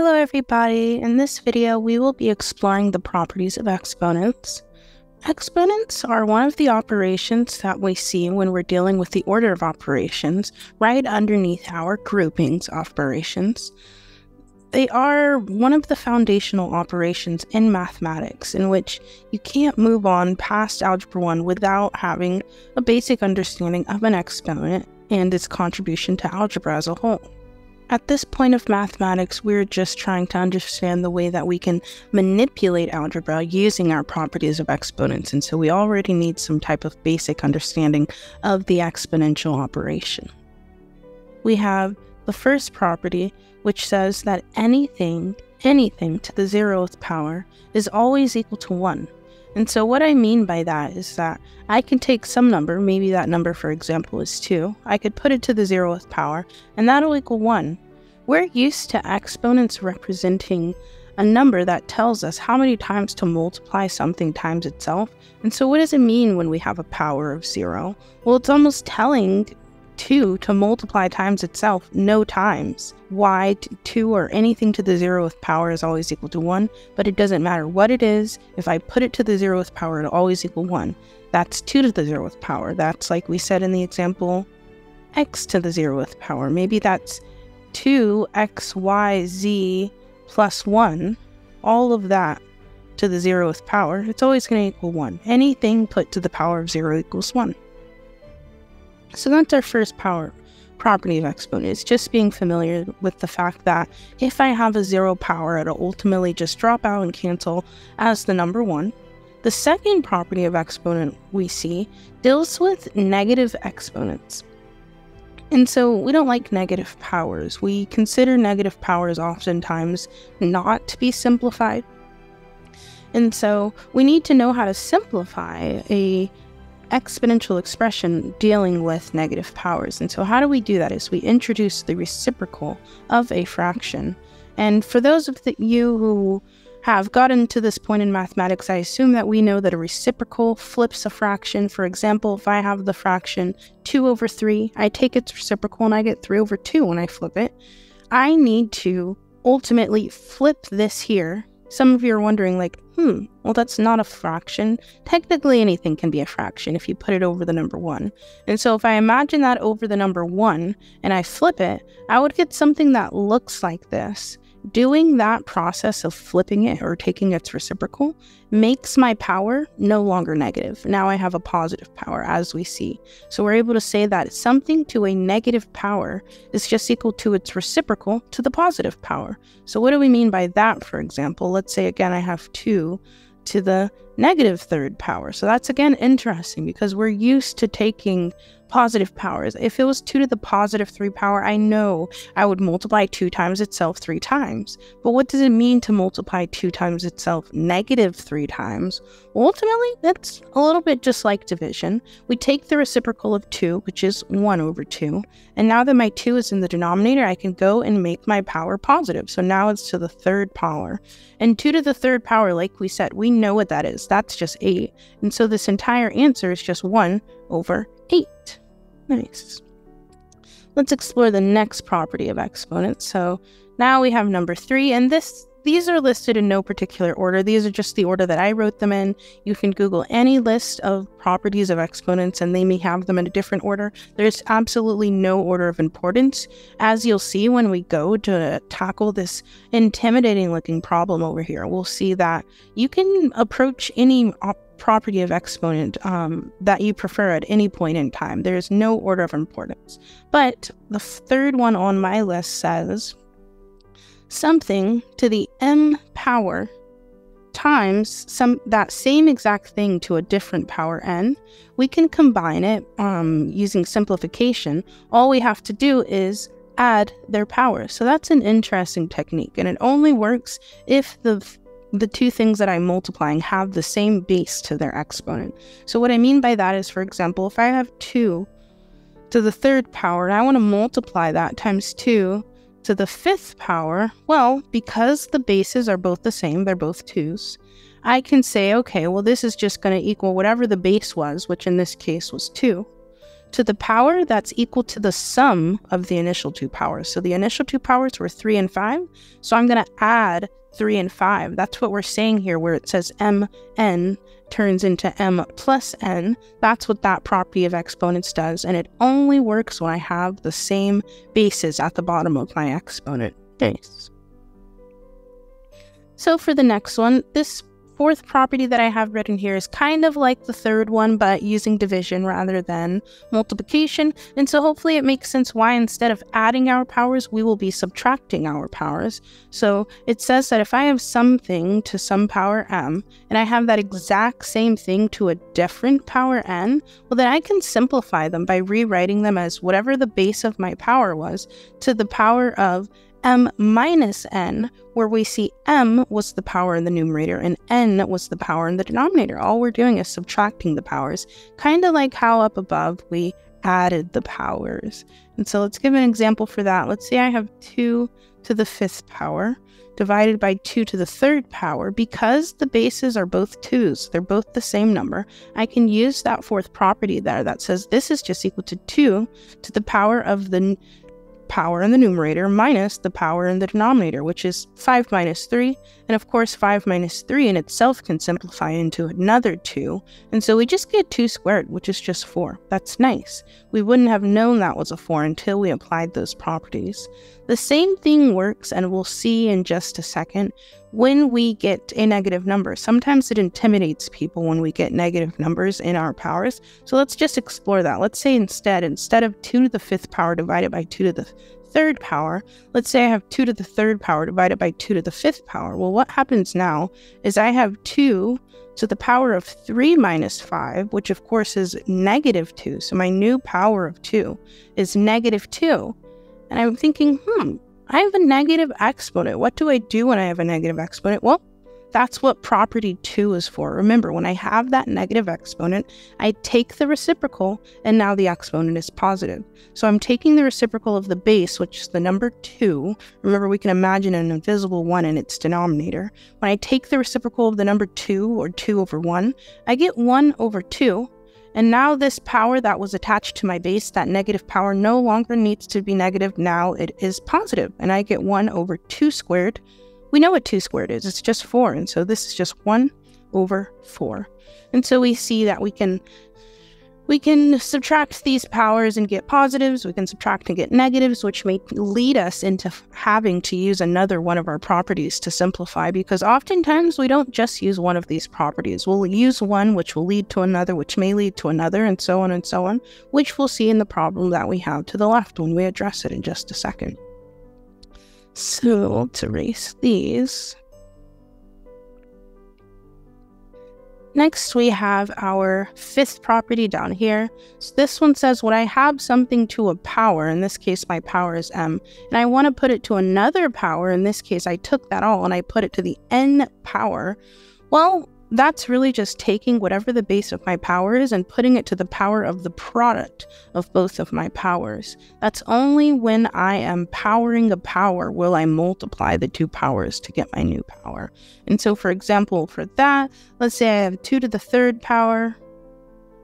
Hello everybody, in this video we will be exploring the properties of exponents. Exponents are one of the operations that we see when we're dealing with the order of operations right underneath our groupings operations. They are one of the foundational operations in mathematics in which you can't move on past Algebra 1 without having a basic understanding of an exponent and its contribution to algebra as a whole. At this point of mathematics, we're just trying to understand the way that we can manipulate algebra using our properties of exponents, and so we already need some type of basic understanding of the exponential operation. We have the first property, which says that anything to the 0th power is always equal to 1. And so what I mean by that is that I can take some number, maybe that number for example is 2, I could put it to the 0th power and that'll equal 1. We're used to exponents representing a number that tells us how many times to multiply something times itself. And so what does it mean when we have a power of 0? Well, it's almost telling 2 to multiply times itself no times. Why 2 or anything to the 0th power is always equal to 1, but it doesn't matter what it is. If I put it to the 0th power, it'll always equal 1. That's 2 to the 0th power. That's, like we said in the example, x to the 0th power. Maybe that's 2xyz plus 1, all of that to the 0th power. It's always going to equal 1. Anything put to the power of 0 equals 1. So that's our first property of exponents, just being familiar with the fact that if I have a 0 power, it'll ultimately just drop out and cancel as the number 1. The second property of exponent we see deals with negative exponents. And so we don't like negative powers. We consider negative powers oftentimes not to be simplified. And so we need to know how to simplify a exponential expression dealing with negative powers. And so how do we do that is we introduce the reciprocal of a fraction. And for those of you who have gotten to this point in mathematics, I assume that we know that a reciprocal flips a fraction. For example, if I have the fraction 2/3, I take its reciprocal and I get 3/2 when I flip it. I need to ultimately flip this here. Some of you are wondering, like, well, that's not a fraction. Technically, anything can be a fraction if you put it over the number 1. And so if I imagine that over the number 1 and I flip it, I would get something that looks like this. Doing that process of flipping it or taking its reciprocal makes my power no longer negative. Now I have a positive power, as we see. So we're able to say that something to a negative power is just equal to its reciprocal to the positive power. So what do we mean by that, for example? Let's say, again, I have 2 to the -3rd power. So that's, again, interesting because we're used to taking positive powers. If it was 2 to the +3 power, I know I would multiply 2 times itself 3 times. But what does it mean to multiply 2 times itself -3 times? Well, ultimately, that's a little bit just like division. We take the reciprocal of 2, which is 1/2. And now that my 2 is in the denominator, I can go and make my power positive. So now it's to the 3rd power. And 2 to the 3rd power, like we said, we know what that is. That's just 8. And so this entire answer is just 1/8. Nice. Let's explore the next property of exponents. So now we have number 3, and these are listed in no particular order. These are just the order that I wrote them in. You can Google any list of properties of exponents and they may have them in a different order. There's absolutely no order of importance, as you'll see when we go to tackle this intimidating looking problem over here. We'll see that you can approach any property of exponent that you prefer at any point in time. There is no order of importance. But the third one on my list says something to the m power times that same exact thing to a different power n. We can combine it using simplification. All we have to do is add their powers. So that's an interesting technique, and it only works if the two things that I'm multiplying have the same base to their exponent. So what I mean by that is, for example, if I have 2 to the 3rd power and I want to multiply that times 2 to the 5th power, well, because the bases are both the same, they're both 2's, I can say, okay, well, this is just going to equal whatever the base was, which in this case was 2, to the power that's equal to the sum of the initial two powers. So the initial two powers were 3 and 5. So I'm going to add 3 and 5. That's what we're saying here where it says mn turns into m plus n. That's what that property of exponents does. And it only works when I have the same bases at the bottom of my exponent. Nice. So for the next one, this fourth property that I have written here is kind of like the third one, but using division rather than multiplication. And so hopefully it makes sense why instead of adding our powers, we will be subtracting our powers. So it says that if I have something to some power m, and I have that exact same thing to a different power n, well then I can simplify them by rewriting them as whatever the base of my power was to the power of m minus n, where we see m was the power in the numerator and n was the power in the denominator. All we're doing is subtracting the powers, kind of like how up above we added the powers. And so let's give an example for that. Let's say I have 2 to the 5th power divided by 2 to the 3rd power. Because the bases are both 2's, they're both the same number, I can use that fourth property there that says this is just equal to 2 to the power of the power in the numerator minus the power in the denominator, which is 5 minus 3. And of course, 5 minus 3 in itself can simplify into another 2. And so we just get 2 squared, which is just 4. That's nice. We wouldn't have known that was a 4 until we applied those properties. The same thing works, and we'll see in just a second, when we get a negative number. Sometimes it intimidates people when we get negative numbers in our powers. So let's just explore that. Let's say instead of 2 to the 5th power divided by 2 to the 3rd power, let's say I have 2 to the 3rd power divided by 2 to the 5th power. Well, what happens now is I have 2 to the power of 3 minus 5, which of course is negative 2. So my new power of 2 is negative 2. And I'm thinking, I have a negative exponent. What do I do when I have a negative exponent? Well, that's what property 2 is for. Remember, when I have that negative exponent, I take the reciprocal, and now the exponent is positive. So I'm taking the reciprocal of the base, which is the number 2. Remember, we can imagine an invisible 1 in its denominator. When I take the reciprocal of the number 2, or 2 over 1, I get 1 over 2. And now this power that was attached to my base, that negative power, no longer needs to be negative. Now it is positive. And I get 1 over 2 squared. We know what 2 squared is. It's just 4. And so this is just 1 over 4. And so we see that we can subtract these powers and get positives. We can subtract and get negatives, which may lead us into having to use another one of our properties to simplify, because oftentimes we don't just use one of these properties. We'll use one, which will lead to another, which may lead to another, and so on, which we'll see in the problem that we have to the left when we address it in just a second. So let's erase these. Next, we have our fifth property down here. So this one says when I have something to a power, in this case, my power is m, and I want to put it to another power. In this case, I took that all and I put it to the n power. Well, that's really just taking whatever the base of my power is and putting it to the power of the product of both of my powers. That's only when I am powering a power will I multiply the two powers to get my new power. And so, for example, for that, let's say I have 2 to the 3rd power,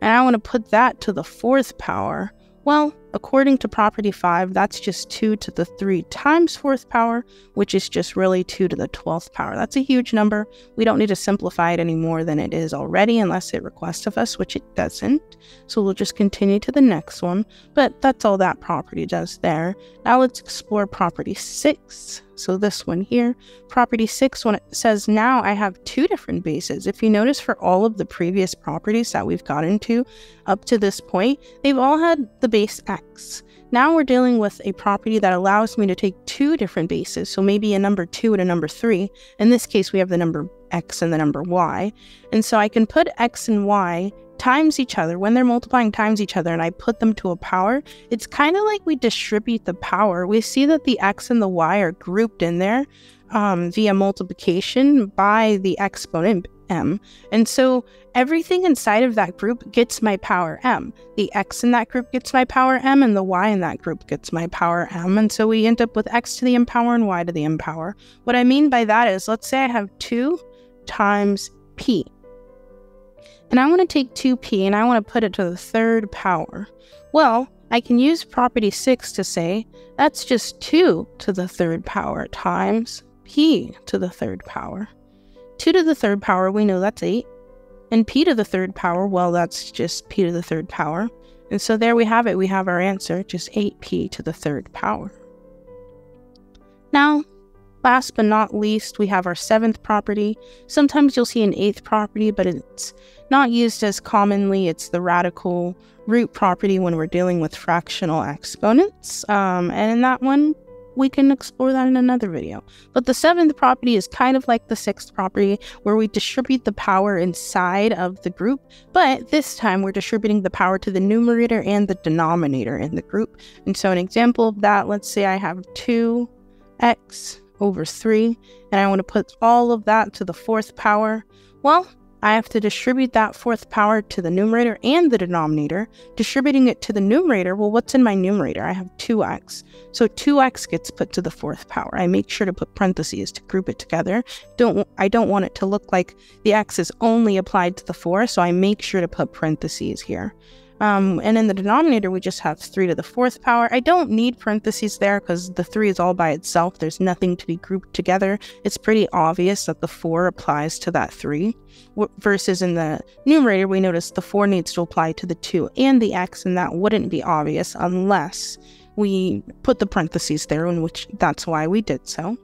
and I want to put that to the 4th power. Well, according to property 5, that's just 2 to the 3 times 4th power, which is just really 2 to the 12th power. That's a huge number. We don't need to simplify it any more than it is already unless it requests of us, which it doesn't. So we'll just continue to the next one. But that's all that property does there. Now let's explore property 6. So this one here, property 6, when it says now I have two different bases. If you notice for all of the previous properties that we've gotten to up to this point, they've all had the base x. Now we're dealing with a property that allows me to take two different bases. So maybe a number 2 and a number 3. In this case, we have the number x and the number y. And so I can put x and y times each other, when they're multiplying times each other, and I put them to a power. It's kind of like we distribute the power. We see that the x and the y are grouped in there via multiplication by the exponent m. And so everything inside of that group gets my power m. The x in that group gets my power m, and the y in that group gets my power m. And so we end up with x to the m power and y to the m power. What I mean by that is, let's say I have 2 times p. and I want to take 2p and I want to put it to the third power. Well, I can use property 6 to say that's just 2 to the third power times p to the third power. 2 to the third power, we know that's 8. And p to the third power, well, that's just p to the third power. And so there we have it. We have our answer, just 8p to the third power. Now, last but not least, we have our seventh property. Sometimes you'll see an eighth property, but it's not used as commonly. It's the radical root property when we're dealing with fractional exponents. And in that one, we can explore that in another video. But the seventh property is kind of like the sixth property, where we distribute the power inside of the group, but this time we're distributing the power to the numerator and the denominator in the group. And so an example of that, let's say I have 2x over 3, and I want to put all of that to the fourth power. Well, I have to distribute that fourth power to the numerator and the denominator. Distributing it to the numerator, well, what's in my numerator? I have 2x. So 2x gets put to the fourth power. I make sure to put parentheses to group it together. I don't want it to look like the x is only applied to the 4, so I make sure to put parentheses here. And in the denominator, we just have 3 to the fourth power. I don't need parentheses there because the 3 is all by itself. There's nothing to be grouped together. It's pretty obvious that the 4 applies to that 3. Versus in the numerator, we notice the 4 needs to apply to the 2 and the x, and that wouldn't be obvious unless we put the parentheses there, in which that's why we did so.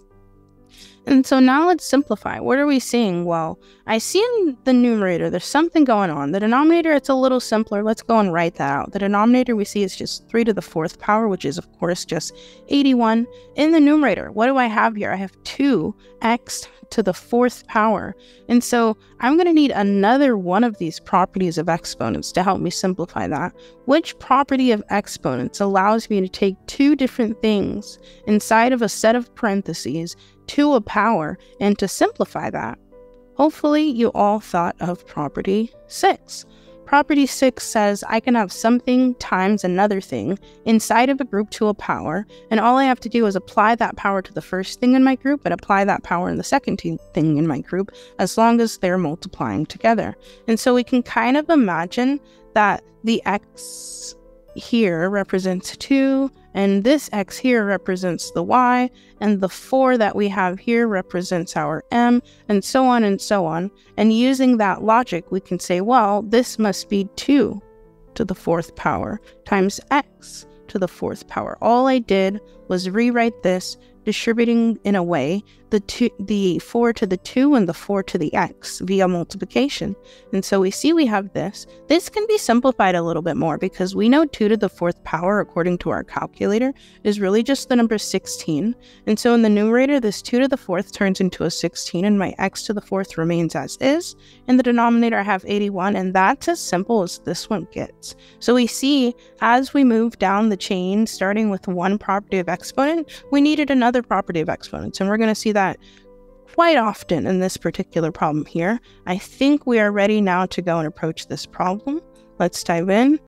And so now let's simplify. What are we seeing? Well, I see in the numerator there's something going on. The denominator, it's a little simpler. Let's go and write that out. The denominator we see is just 3 to the fourth power, which is, of course, just 81. In the numerator, what do I have here? I have 2x to the fourth power. And so I'm going to need another one of these properties of exponents to help me simplify that. Which property of exponents allows me to take two different things inside of a set of parentheses to a power, and to simplify that? Hopefully you all thought of property 6. Property 6 says I can have something times another thing inside of a group to a power, and all I have to do is apply that power to the first thing in my group and apply that power in the second thing in my group, as long as they're multiplying together. And so we can kind of imagine that the x here represents 2, and this x here represents the y, and the 4 that we have here represents our m, and so on and so on. And using that logic, we can say, well, this must be 2 to the fourth power times x to the fourth power. All I did was rewrite this, distributing in a way the 4 to the 2 and the 4 to the x via multiplication. And so we see we have this. This can be simplified a little bit more because we know 2 to the fourth power, according to our calculator, is really just the number 16. And so in the numerator, this 2 to the fourth turns into a 16, and my x to the fourth remains as is. In the denominator, I have 81, and that's as simple as this one gets. So we see as we move down the chain, starting with one property of exponent, we needed another property of exponents, and we're going to see that quite often in this particular problem here. I think we are ready now to go and approach this problem. Let's dive in.